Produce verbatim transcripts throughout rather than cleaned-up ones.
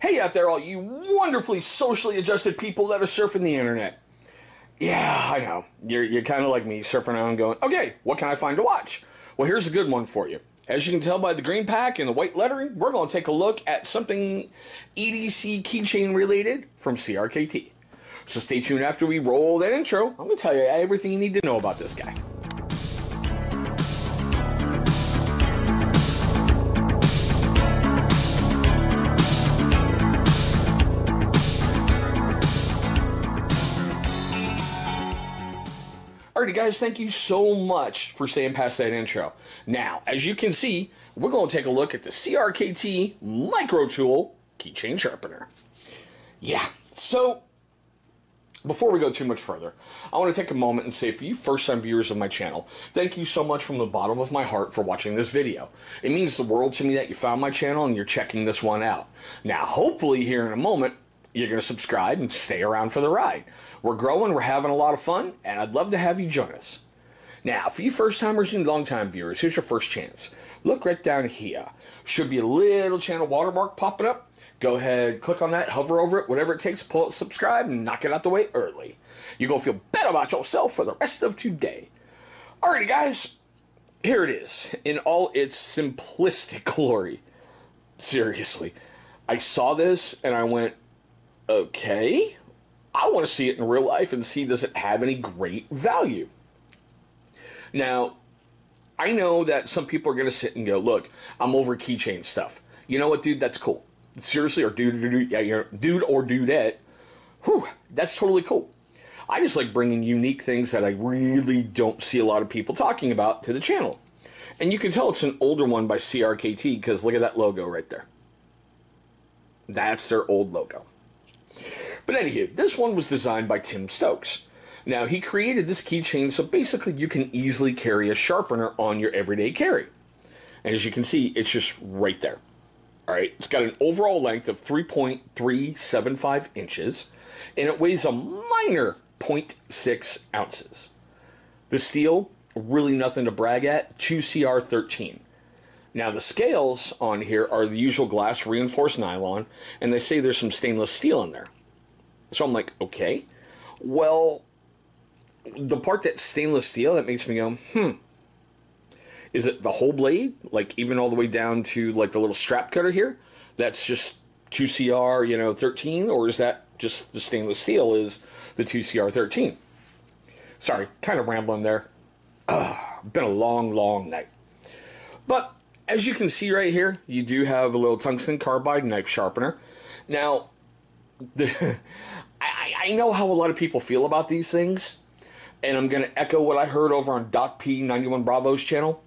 Hey out there, all you wonderfully socially adjusted people that are surfing the internet. Yeah, I know. You're, you're kind of like me, surfing around going, okay, what can I find to watch? Well, here's a good one for you. As you can tell by the green pack and the white lettering, we're going to take a look at something E D C keychain related from C R K T. So stay tuned after we roll that intro. I'm going to tell you everything you need to know about this guy. Alrighty guys, thank you so much for staying past that intro. Now, as you can see, we're going to take a look at the C R K T Micro Tool Keychain Sharpener. Yeah, so before we go too much further, I want to take a moment and say, for you first-time viewers of my channel, thank you so much from the bottom of my heart for watching this video. It means the world to me that you found my channel and you're checking this one out. Now, hopefully here in a moment, you're going to subscribe and stay around for the ride. We're growing, we're having a lot of fun, and I'd love to have you join us. Now, for you first-timers and long-time viewers, here's your first chance. Look right down here. Should be a little channel watermark popping up. Go ahead, click on that, hover over it, whatever it takes, pull it, subscribe, and knock it out the way early. You're going to feel better about yourself for the rest of today. Alrighty, guys. Here it is, in all its simplistic glory. Seriously. I saw this, and I went, okay, I want to see it in real life and see does it have any great value. Now, I know that some people are going to sit and go, look, I'm over keychain stuff. You know what, dude? That's cool. Seriously, or dude, dude, dude, dude or dudette, whew, that's totally cool. I just like bringing unique things that I really don't see a lot of people talking about to the channel. And you can tell it's an older one by C R K T because look at that logo right there. That's their old logo. But anywho, this one was designed by Tim Stokes. Now, he created this keychain so basically you can easily carry a sharpener on your everyday carry. And as you can see, it's just right there. All right, it's got an overall length of three point three seven five inches, and it weighs a minor zero point six ounces. The steel, really nothing to brag at, two C R thirteen. Now, the scales on here are the usual glass reinforced nylon, and they say there's some stainless steel in there. So I'm like, okay, well, the part that's stainless steel, that makes me go, hmm, is it the whole blade? Like even all the way down to like the little strap cutter here? That's just two C R, you know, thirteen, or is that just the stainless steel is the two C R thirteen? Sorry, kind of rambling there. Ugh, been a long, long night. But as you can see right here, you do have a little tungsten carbide knife sharpener. Now, The, I, I know how a lot of people feel about these things, and I'm going to echo what I heard over on Doc P ninety-one Bravo's channel.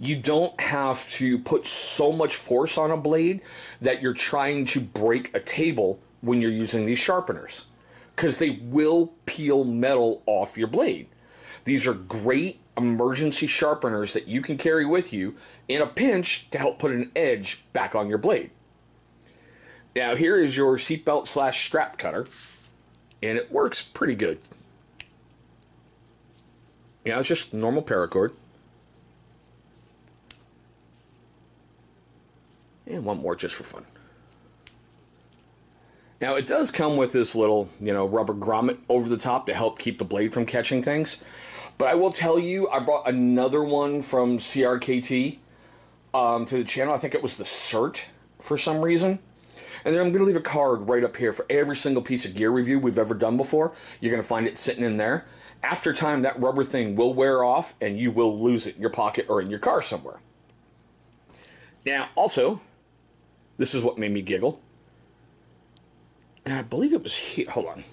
You don't have to put so much force on a blade that you're trying to break a table when you're using these sharpeners, because they will peel metal off your blade. These are great emergency sharpeners that you can carry with you in a pinch to help put an edge back on your blade. Now, here is your seatbelt slash strap cutter, and it works pretty good. You know, it's just normal paracord. And one more just for fun. Now, it does come with this little, you know, rubber grommet over the top to help keep the blade from catching things. But I will tell you, I brought another one from C R K T um, to the channel. I think it was the C R T for some reason. And then I'm going to leave a card right up here for every single piece of gear review we've ever done before. You're going to find it sitting in there. After time, that rubber thing will wear off, and you will lose it in your pocket or in your car somewhere. Now, also, this is what made me giggle. And I believe it was here. Hold on.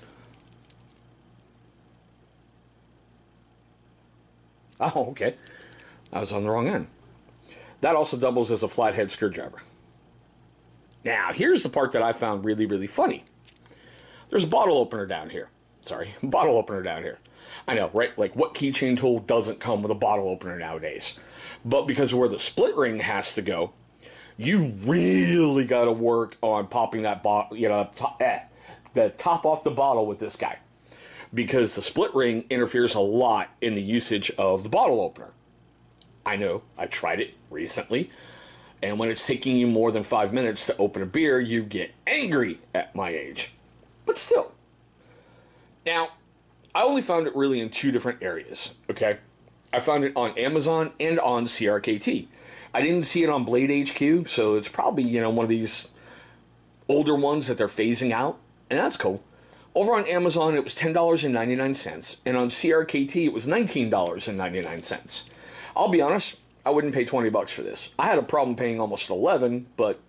Oh, okay. I was on the wrong end. That also doubles as a flathead screwdriver. Now, here's the part that I found really, really funny. There's a bottle opener down here. Sorry, bottle opener down here. I know, right? Like, what keychain tool doesn't come with a bottle opener nowadays? But because of where the split ring has to go, you really got to work on popping that bottle, you know, top, eh, the top off the bottle with this guy. Because the split ring interferes a lot in the usage of the bottle opener. I know, I tried it recently. And when it's taking you more than five minutes to open a beer, you get angry at my age. But still. Now, I only found it really in two different areas, okay? I found it on Amazon and on C R K T. I didn't see it on Blade H Q, so it's probably, you know, one of these older ones that they're phasing out, and that's cool. Over on Amazon, it was ten dollars and ninety-nine cents, and on C R K T, it was nineteen dollars and ninety-nine cents. I'll be honest, I wouldn't pay twenty bucks for this. I had a problem paying almost eleven, but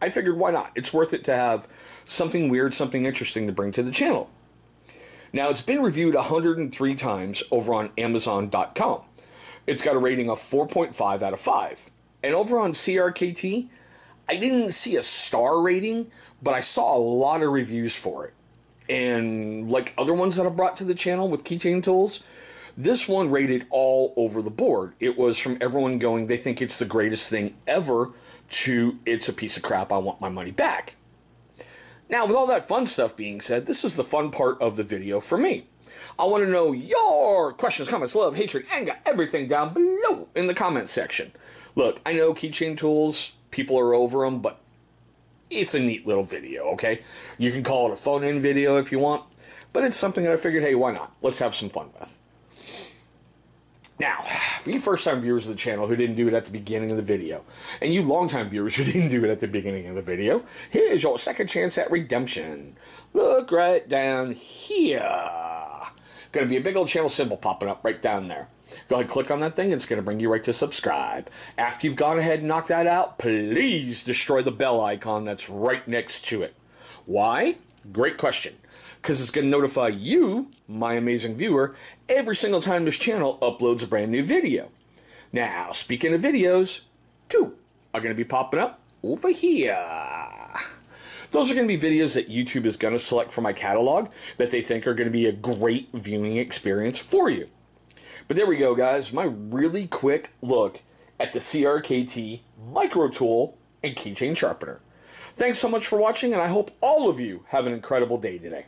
I figured why not? It's worth it to have something weird, something interesting to bring to the channel. Now, it's been reviewed one hundred and three times over on Amazon dot com. It's got a rating of four point five out of five. And over on C R K T, I didn't see a star rating, but I saw a lot of reviews for it. And like other ones that I brought to the channel with keychain tools, this one rated all over the board. It was from everyone going, they think it's the greatest thing ever, to it's a piece of crap, I want my money back. Now, with all that fun stuff being said, this is the fun part of the video for me. I want to know your questions, comments, love, hatred, anger, everything down below in the comment section. Look, I know keychain tools, people are over them, but it's a neat little video, okay? You can call it a phone-in video if you want, but it's something that I figured, hey, why not? Let's have some fun with. Now, for you first-time viewers of the channel who didn't do it at the beginning of the video, and you long-time viewers who didn't do it at the beginning of the video, here's your second chance at redemption. Look right down here. Gonna be a big old channel symbol popping up right down there. Go ahead, click on that thing. It's gonna bring you right to subscribe. After you've gone ahead and knocked that out, please destroy the bell icon that's right next to it. Why? Great question. Because it's going to notify you, my amazing viewer, every single time this channel uploads a brand new video. Now, speaking of videos, two are going to be popping up over here. Those are going to be videos that YouTube is going to select from my catalog that they think are going to be a great viewing experience for you. But there we go, guys. My really quick look at the C R K T Micro Tool and Keychain Sharpener. Thanks so much for watching, and I hope all of you have an incredible day today.